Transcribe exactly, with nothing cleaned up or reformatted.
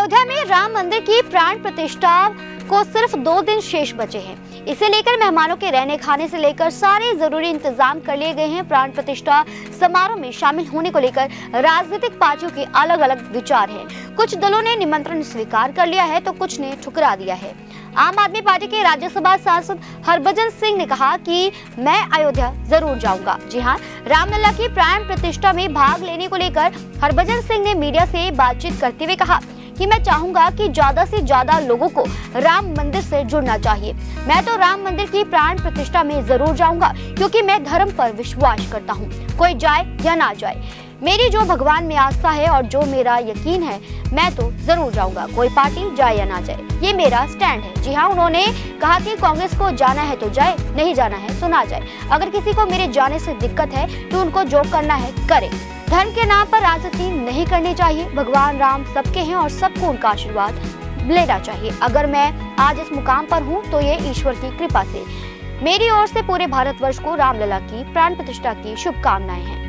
अयोध्या में राम मंदिर की प्राण प्रतिष्ठा को सिर्फ दो दिन शेष बचे हैं। इसे लेकर मेहमानों के रहने खाने से लेकर सारे जरूरी इंतजाम कर लिए गए हैं। प्राण प्रतिष्ठा समारोह में शामिल होने को लेकर राजनीतिक पार्टियों के अलग अलग विचार हैं। कुछ दलों ने निमंत्रण स्वीकार कर लिया है तो कुछ ने ठुकरा दिया है। आम आदमी पार्टी के राज्यसभा सांसद हरभजन सिंह ने कहा कि मैं अयोध्या जरूर जाऊंगा। जी हाँ, रामलला की प्राण प्रतिष्ठा में भाग लेने को लेकर हरभजन सिंह ने मीडिया से बातचीत करते हुए कहा कि मैं चाहूंगा कि ज्यादा से ज्यादा लोगों को राम मंदिर से जुड़ना चाहिए। मैं तो राम मंदिर की प्राण प्रतिष्ठा में जरूर जाऊंगा क्योंकि मैं धर्म पर विश्वास करता हूं। कोई जाए या ना जाए, मेरी जो भगवान में आस्था है और जो मेरा यकीन है, मैं तो जरूर जाऊंगा। कोई पार्टी जाए या ना जाए, ये मेरा स्टैंड है। जी हाँ, उन्होंने कहा कि कांग्रेस को जाना है तो जाए, नहीं जाना है तो ना जाए। अगर किसी को मेरे जाने से दिक्कत है तो उनको जो करना है करे। धर्म के नाम पर राजनीति नहीं करनी चाहिए। भगवान राम सबके हैं और सबको उनका आशीर्वाद लेना चाहिए। अगर मैं आज इस मुकाम पर हूँ तो ये ईश्वर की कृपा से। मेरी ओर से पूरे भारतवर्ष को रामलला की प्राण प्रतिष्ठा की शुभकामनाएं हैं।